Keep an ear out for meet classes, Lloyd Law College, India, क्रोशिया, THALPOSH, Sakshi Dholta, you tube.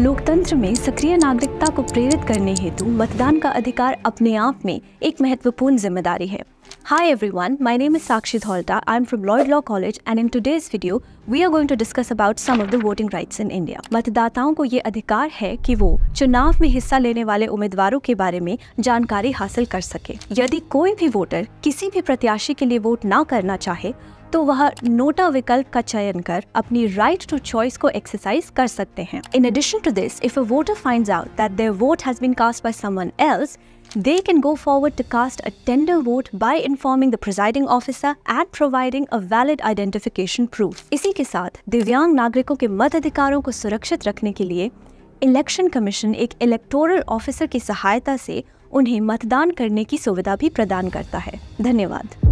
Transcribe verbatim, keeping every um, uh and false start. लोकतंत्र में सक्रिय नागरिकता को प्रेरित करने हेतु मतदान का अधिकार अपने आप में एक महत्वपूर्ण जिम्मेदारी है। Hi everyone, my name is Sakshi Dholta. I'm from Lloyd Law College and in today's video we are going to discuss about some of the voting rights in India. मतदाताओं को ये अधिकार है कि वो चुनाव में हिस्सा लेने वाले उम्मीदवारों के बारे में जानकारी हासिल कर सके। यदि कोई भी वोटर किसी भी प्रत्याशी के लिए वोट ना करना चाहे तो वह नोटा विकल्प का चयन कर अपनी राइट टू चॉइस को एक्सरसाइज कर सकते हैं। In addition to this, if a voter finds out that their vote has been cast by someone else, they can go forward to cast a tender vote by informing the presiding officer and providing a valid identification proof. इसी के साथ दिव्यांग नागरिकों के मताधिकारों को सुरक्षित रखने के लिए इलेक्शन कमीशन एक इलेक्टोरल ऑफिसर की सहायता से उन्हें मतदान करने की सुविधा भी प्रदान करता है। धन्यवाद।